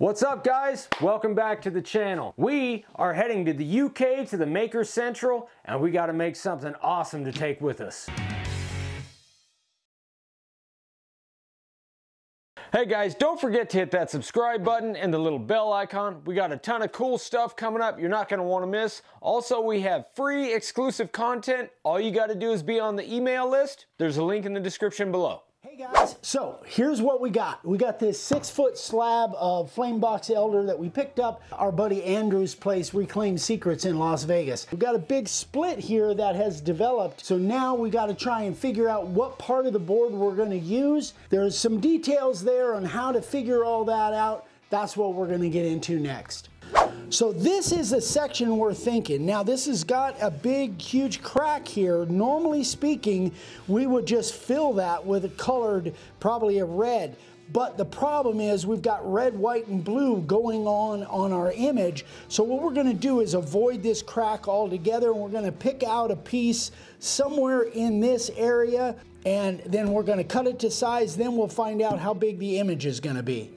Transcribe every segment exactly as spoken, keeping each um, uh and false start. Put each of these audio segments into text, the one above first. What's up, guys? Welcome back to the channel. We are heading to the U K to the Maker Central, and we got to make something awesome to take with us. Hey guys, don't forget to hit that subscribe button and the little bell icon. We got a ton of cool stuff coming up you're not going to want to miss. Also, we have free exclusive content. All you got to do is be on the email list. There's a link in the description below. Hey guys, so here's what we got. We got this six foot slab of Flame Box Elder that we picked up our buddy Andrew's place, Reclaimed Secrets in Las Vegas. We've got a big split here that has developed. So now we got to try and figure out what part of the board we're going to use. There's some details there on how to figure all that out. That's what we're going to get into next. So this is a section we're thinking. Now this has got a big, huge crack here. Normally speaking, we would just fill that with a colored, probably a red. But the problem is we've got red, white, and blue going on on our image. So what we're gonna do is avoid this crack altogether, and we're gonna pick out a piece somewhere in this area, and then we're gonna cut it to size. Then we'll find out how big the image is gonna be.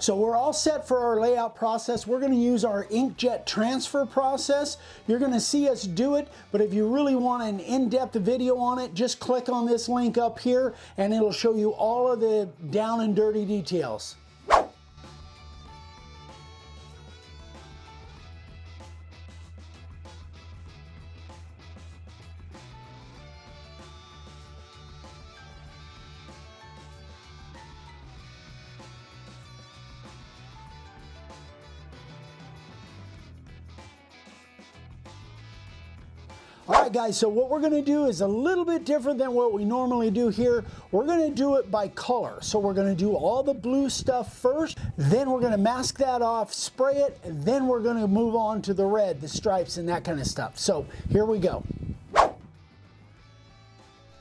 So we're all set for our layout process. We're gonna use our inkjet transfer process. You're gonna see us do it, but if you really want an in-depth video on it, just click on this link up here and it'll show you all of the down and dirty details. Alright guys, so what we're going to do is a little bit different than what we normally do here. We're going to do it by color. So we're going to do all the blue stuff first, then we're going to mask that off, spray it, and then we're going to move on to the red, the stripes, and that kind of stuff. So here we go.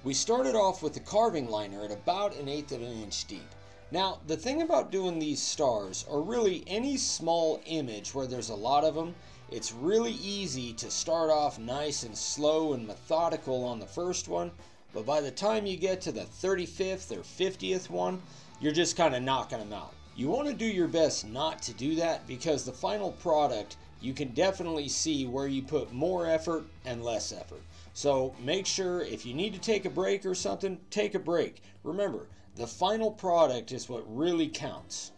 We started off with the carving liner at about an eighth of an inch deep. Now, the thing about doing these stars, or really any small image where there's a lot of them, it's really easy to start off nice and slow and methodical on the first one, but by the time you get to the thirty-fifth or fiftieth one, you're just kind of knocking them out. You want to do your best not to do that, because the final product, you can definitely see where you put more effort and less effort. So make sure if you need to take a break or something, take a break. Remember, the final product is what really counts.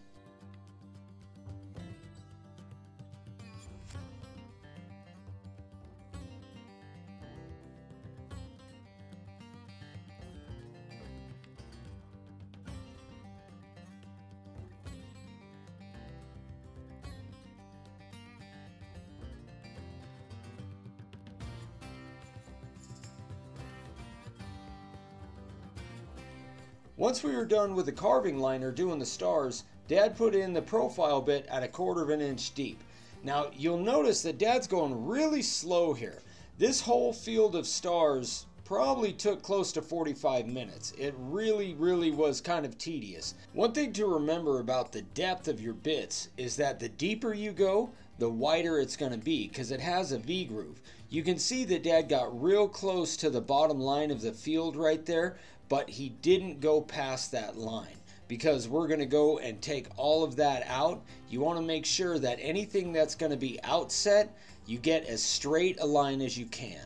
Once we were done with the carving liner doing the stars, Dad put in the profile bit at a quarter of an inch deep. Now you'll notice that Dad's going really slow here. This whole field of stars probably took close to forty-five minutes. It really, really was kind of tedious. One thing to remember about the depth of your bits is that the deeper you go, the wider it's going to be, because it has a V groove. You can see that Dad got real close to the bottom line of the field right there, but he didn't go past that line, because we're gonna go and take all of that out. You wanna make sure that anything that's gonna be outset, you get as straight a line as you can.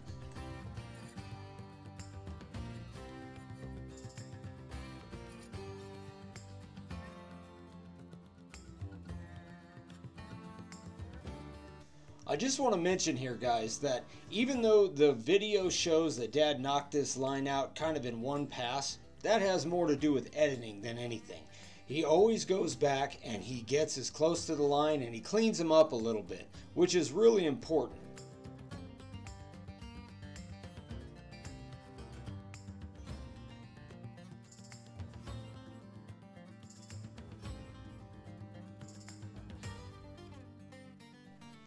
I just want to mention here, guys, that even though the video shows that Dad knocked this line out kind of in one pass, that has more to do with editing than anything. He always goes back and he gets as close to the line and he cleans them up a little bit, which is really important.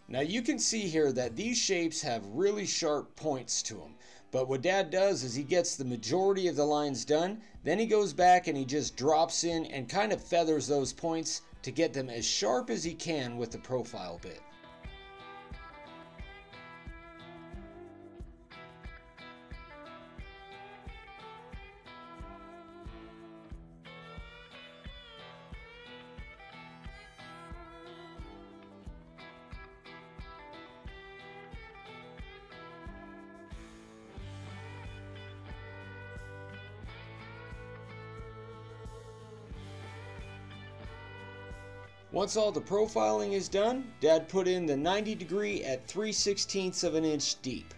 Now you can see here that these shapes have really sharp points to them. But what Dad does is he gets the majority of the lines done, then he goes back and he just drops in and kind of feathers those points to get them as sharp as he can with the profile bit. Once all the profiling is done, Dad put in the ninety degree at three sixteenths of an inch deep.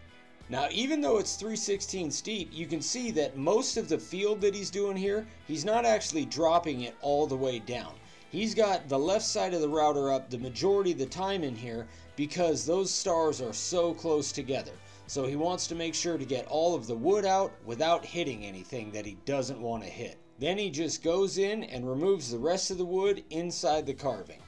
Now even though it's three sixteenths deep, you can see that most of the field that he's doing here, he's not actually dropping it all the way down. He's got the left side of the router up the majority of the time in here because those stars are so close together. So he wants to make sure to get all of the wood out without hitting anything that he doesn't want to hit. Then he just goes in and removes the rest of the wood inside the carving.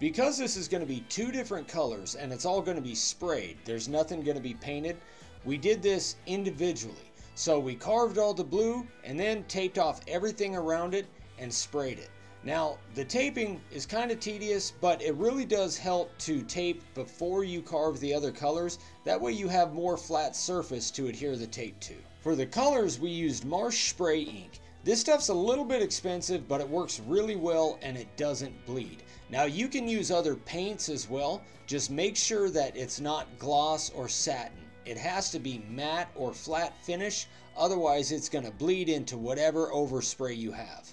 Because this is going to be two different colors and it's all going to be sprayed, there's nothing going to be painted, we did this individually. So we carved all the blue and then taped off everything around it and sprayed it. Now the taping is kind of tedious, but it really does help to tape before you carve the other colors. That way you have more flat surface to adhere the tape to. For the colors we used Marsh Spray Ink. This stuff's a little bit expensive, but it works really well and it doesn't bleed. Now you can use other paints as well, just make sure that it's not gloss or satin. It has to be matte or flat finish, otherwise it's going to bleed into whatever overspray you have.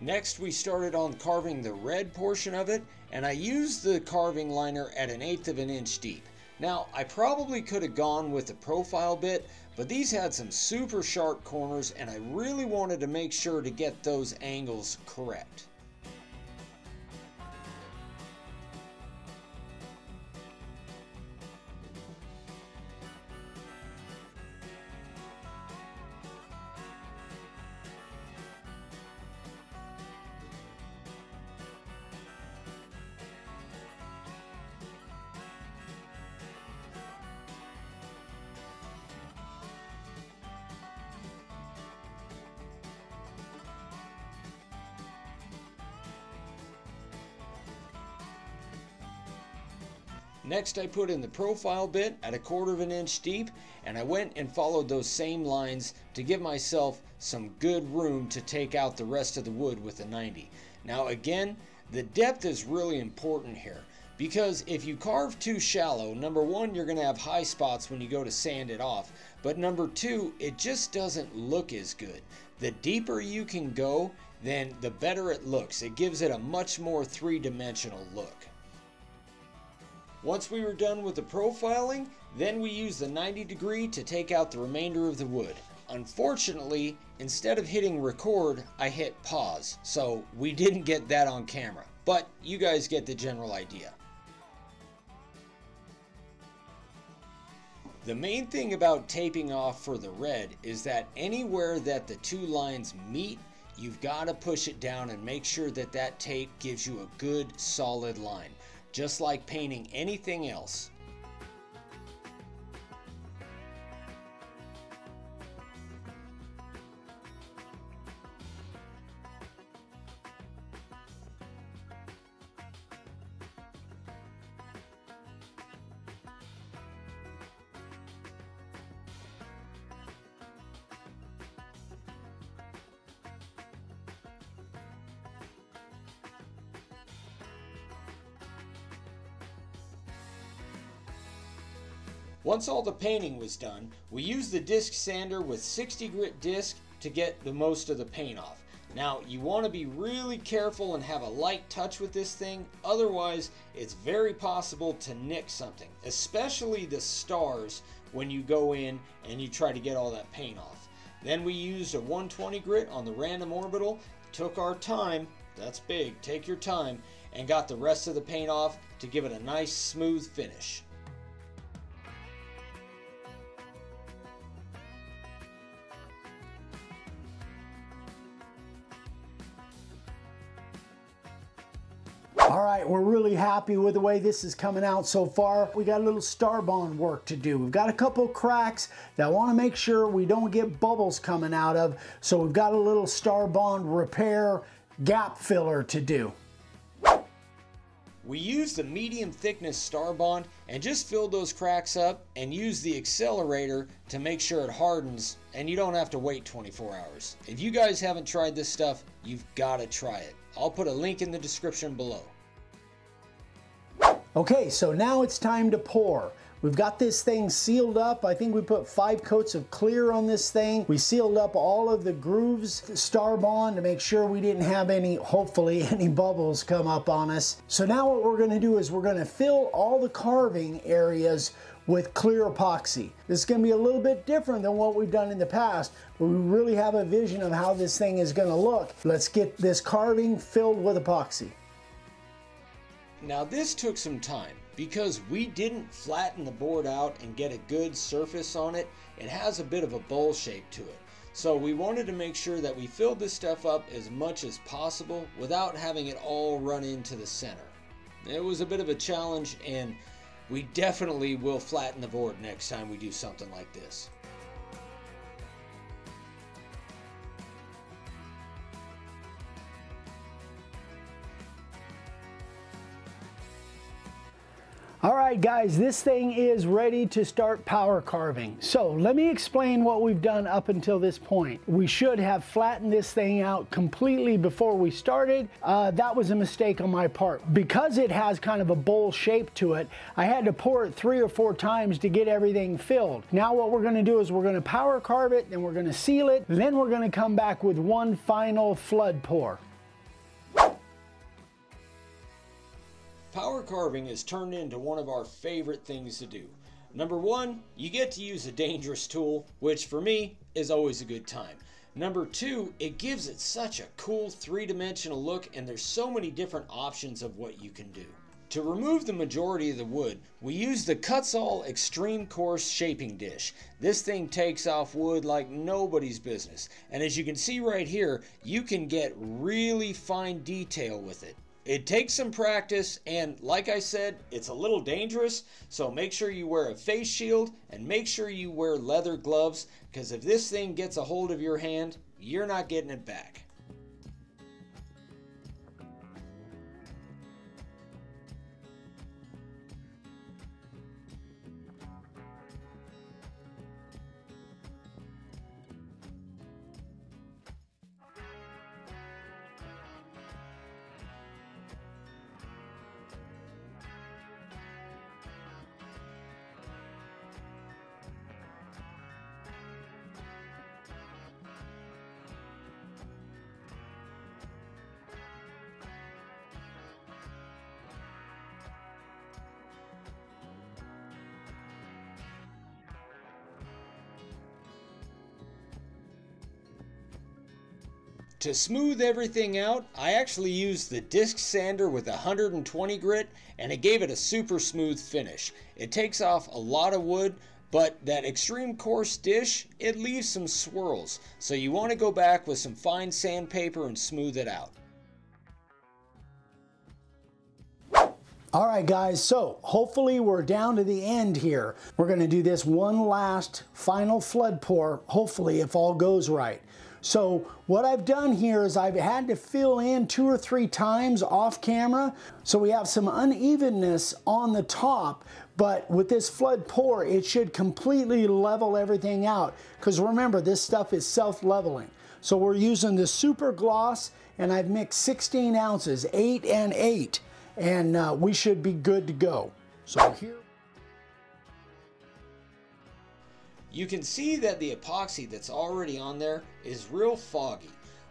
Next we started on carving the red portion of it, and I used the carving liner at an eighth of an inch deep. Now I probably could have gone with the profile bit, but these had some super sharp corners and I really wanted to make sure to get those angles correct. Next I put in the profile bit at a quarter of an inch deep, and I went and followed those same lines to give myself some good room to take out the rest of the wood with the ninety. Now again, the depth is really important here, because if you carve too shallow, number one, you're going to have high spots when you go to sand it off, but number two, it just doesn't look as good. The deeper you can go, then the better it looks. It gives it a much more three-dimensional look. Once we were done with the profiling, then we used the ninety degree to take out the remainder of the wood. Unfortunately, instead of hitting record, I hit pause, so we didn't get that on camera. But you guys get the general idea. The main thing about taping off for the red is that anywhere that the two lines meet, you've got to push it down and make sure that that tape gives you a good solid line. Just like painting anything else. Once all the painting was done, we used the disc sander with sixty grit disc to get the most of the paint off. Now, you want to be really careful and have a light touch with this thing, otherwise it's very possible to nick something, especially the stars when you go in and you try to get all that paint off. Then we used a one twenty grit on the random orbital, took our time, that's big, take your time, and got the rest of the paint off to give it a nice smooth finish. All right, we're really happy with the way this is coming out so far. We got a little Starbond work to do. We've got a couple cracks that I want to make sure we don't get bubbles coming out of, so we've got a little Starbond repair gap filler to do. We used a medium thickness Starbond and just filled those cracks up and used the accelerator to make sure it hardens and you don't have to wait twenty-four hours. If you guys haven't tried this stuff, you've got to try it. I'll put a link in the description below. Okay, so now it's time to pour. We've got this thing sealed up. I think we put five coats of clear on this thing. We sealed up all of the grooves, Starbond, to make sure we didn't have any, hopefully, any bubbles come up on us. So now what we're gonna do is we're gonna fill all the carving areas with clear epoxy. This is gonna be a little bit different than what we've done in the past, but we really have a vision of how this thing is gonna look. Let's get this carving filled with epoxy. Now this took some time because we didn't flatten the board out and get a good surface on it. It has a bit of a bowl shape to it. So we wanted to make sure that we filled this stuff up as much as possible without having it all run into the center. It was a bit of a challenge, and we definitely will flatten the board next time we do something like this. All right, guys, this thing is ready to start power carving. So let me explain what we've done up until this point. We should have flattened this thing out completely before we started. Uh, that was a mistake on my part. Because it has kind of a bowl shape to it, I had to pour it three or four times to get everything filled. Now what we're gonna do is we're gonna power carve it, then we're gonna seal it, then we're gonna come back with one final flood pour. Power carving has turned into one of our favorite things to do. Number one, you get to use a dangerous tool, which for me is always a good time. Number two, it gives it such a cool three-dimensional look, and there's so many different options of what you can do. To remove the majority of the wood, we use the Kutzall Extreme Coarse Shaping Dish. This thing takes off wood like nobody's business, and as you can see right here, you can get really fine detail with it. It takes some practice, and like I said, it's a little dangerous, so make sure you wear a face shield and make sure you wear leather gloves, because if this thing gets a hold of your hand, you're not getting it back. To smooth everything out, I actually used the disc sander with one hundred twenty grit, and it gave it a super smooth finish. It takes off a lot of wood, but that extreme coarse dish, it leaves some swirls, so you want to go back with some fine sandpaper and smooth it out. All right, guys, so hopefully we're down to the end here. We're going to do this one last final flood pour, hopefully, if all goes right. So what I've done here is I've had to fill in two or three times off camera, so we have some unevenness on the top, but with this flood pour, it should completely level everything out, because remember, this stuff is self-leveling. So we're using the super gloss, and I've mixed sixteen ounces, eight and eight. And uh, we should be good to go. So here. You can see that the epoxy that's already on there is real foggy.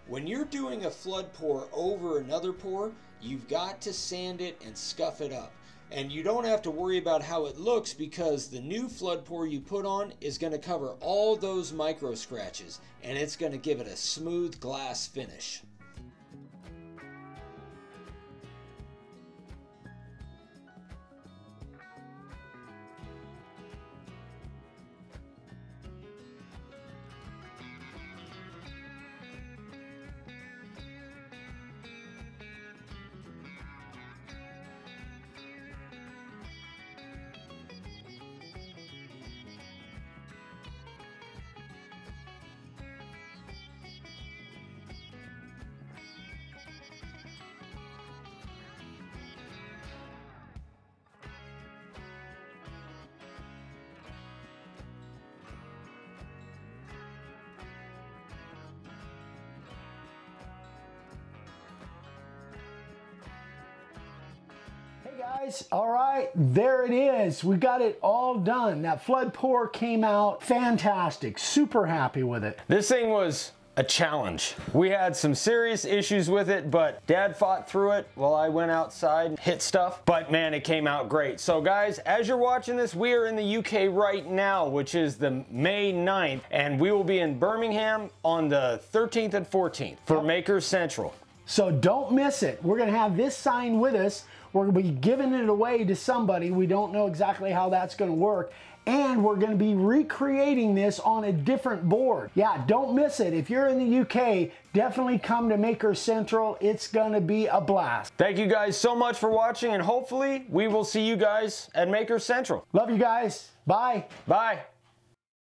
When you're doing a flood pour over another pour, you've got to sand it and scuff it up. And you don't have to worry about how it looks because the new flood pour you put on is going to cover all those micro scratches and it's going to give it a smooth glass finish. Guys, all right, there it is. We got it all done. That flood pour came out fantastic. Super happy with it. This thing was a challenge. We had some serious issues with it, but Dad fought through it while I went outside and hit stuff, but man, it came out great. So guys, as you're watching this, we are in the U K right now, which is the May ninth, and we will be in Birmingham on the thirteenth and fourteenth for Maker Central. So don't miss it. We're gonna have this sign with us. We're gonna be giving it away to somebody. We don't know exactly how that's gonna work. And we're gonna be recreating this on a different board. Yeah, don't miss it. If you're in the U K, definitely come to Maker Central. It's gonna be a blast. Thank you guys so much for watching, and hopefully we will see you guys at Maker Central. Love you guys. Bye. Bye.